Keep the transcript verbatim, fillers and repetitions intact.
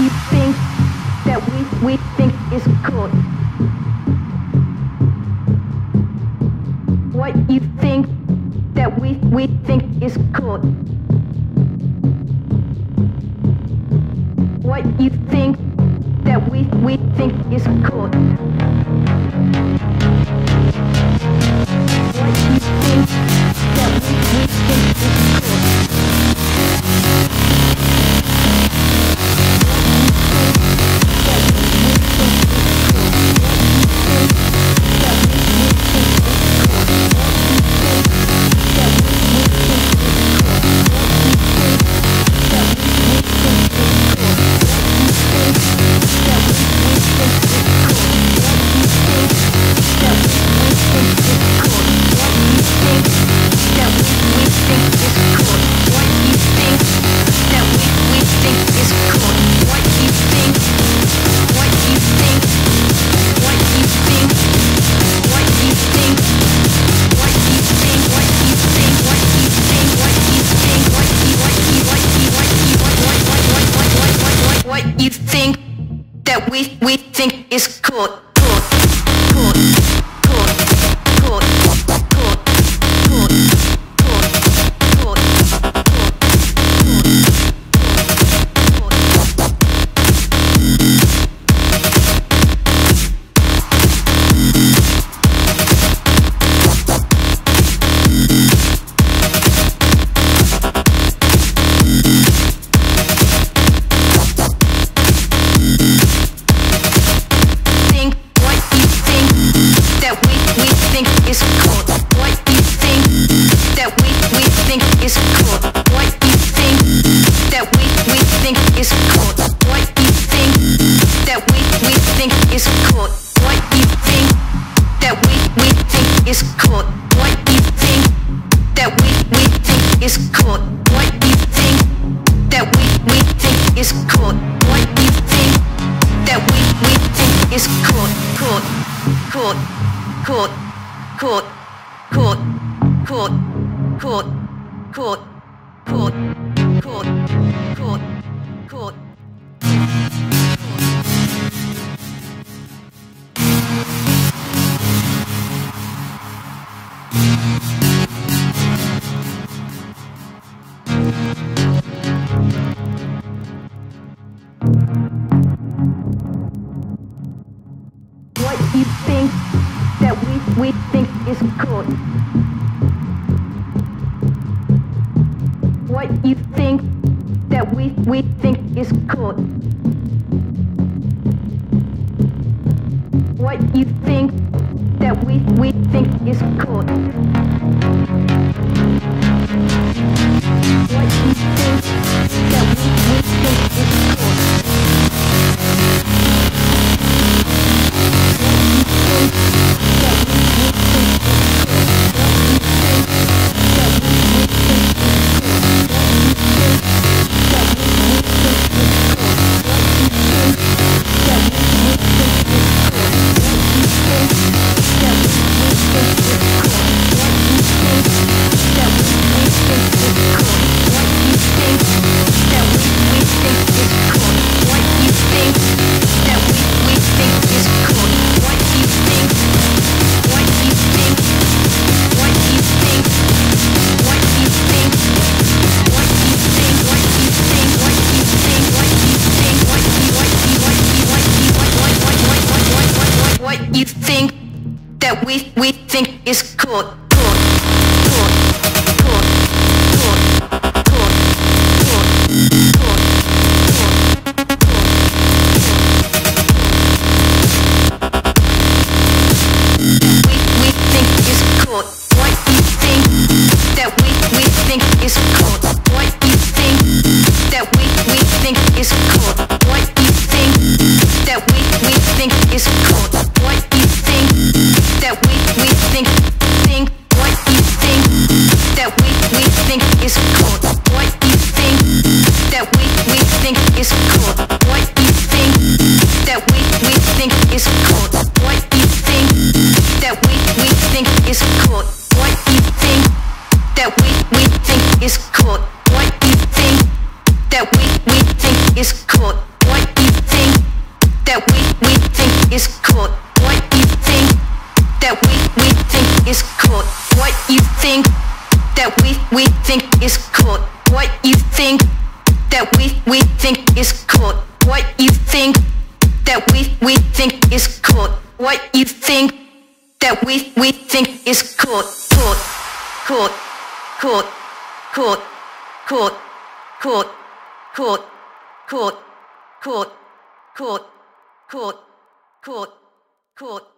you think that we we think is good. What you think that we we think is good. What you think that we we think is good. What you think that we we think is good. What you think that we, we think is cool? What what you think that we we think is cool. What you think that we we think is cool. Cool, cool, cool, cool, cool, cool, cool, cool, cool, cool, cool, cool, cool.